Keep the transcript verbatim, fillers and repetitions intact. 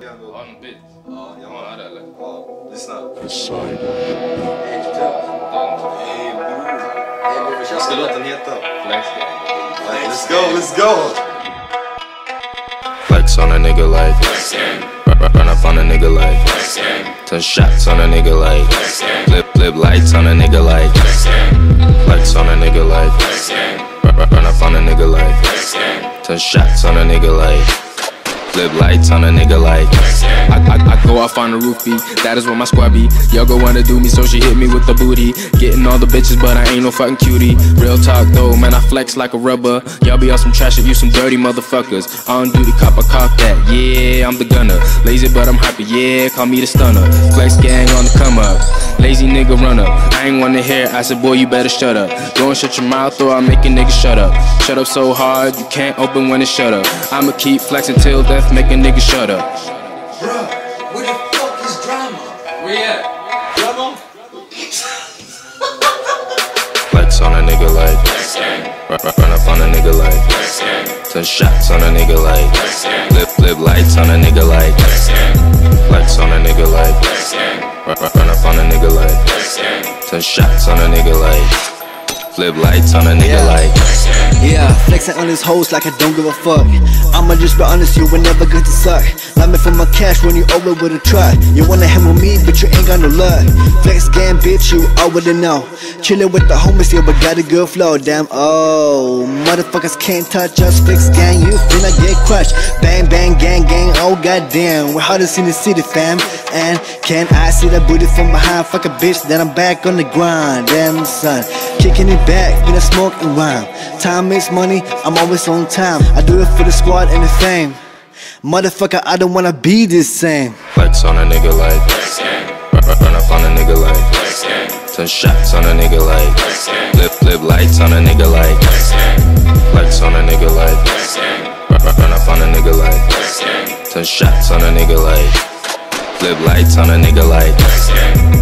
On the bitch. Oh, yeah, I don't like. Oh, listen up. Sorry. Hey, hey, let's go, let's go. Flex on a nigga like. Run up on a nigga like. Ten shots on a nigga like. Flip, flip lights on a nigga like. Flex on a nigga like. Run up on a nigga like. Ten shots on a nigga like. Flip lights on a nigga like I, I, I go off on the roofie, that is where my squad be. Y'all go wanna do me, so she hit me with the booty. Getting all the bitches, but I ain't no fucking cutie. Real talk though, man, I flex like a rubber. Y'all be on some trash shit, you some dirty motherfuckers. On duty cop, I cop that, yeah, I'm the gunner. Lazy but I'm hyper, yeah, call me the stunner. Flex gang on the come up, lazy nigga run up. I ain't wanna hear it, I said boy you better shut up. Go and shut your mouth or I'll make a nigga shut up. Shut up so hard, you can't open when it's shut up. I'ma keep flexing till death. Make a nigga shut up. Bruh, where the fuck is Drama? Where you at? Drama? Flex on a nigga like. Run up on a nigga like. Ten shots on a nigga like. Flip, flip lights on a nigga like. Flex on a nigga like. Run up on a nigga like. Ten shots on a nigga like. Flip lights on a nigga like. Yeah, flexing on his hoes like I don't give a fuck. I'ma just be honest, you were never good to suck. Love me for my cash when you over with a truck. You wanna hang with me, but you ain't got no luck. Flex game, bitch, you already know. Chillin' with the homies, yeah, but got a good flow. Damn, oh, motherfuckers can't touch us. Flex gang, you finna get crushed. Bang, bang, gang, gang, oh goddamn. We're hardest in the city, fam. And can I see that booty from behind? Fuck a bitch, then I'm back on the grind. Damn, son, kicking it back, finna smoke and rhyme. Time makes money, I'm always on time. I do it for the squad and the fame. Motherfucker, I don't wanna be the same. Flex on a nigga like. Run up on a nigga like. Ten shots on a nigga like. Flip, flip lights on a nigga like. Flex on a nigga like. Run up on a nigga like. Ten shots on a nigga like. Flip lights on a nigga like.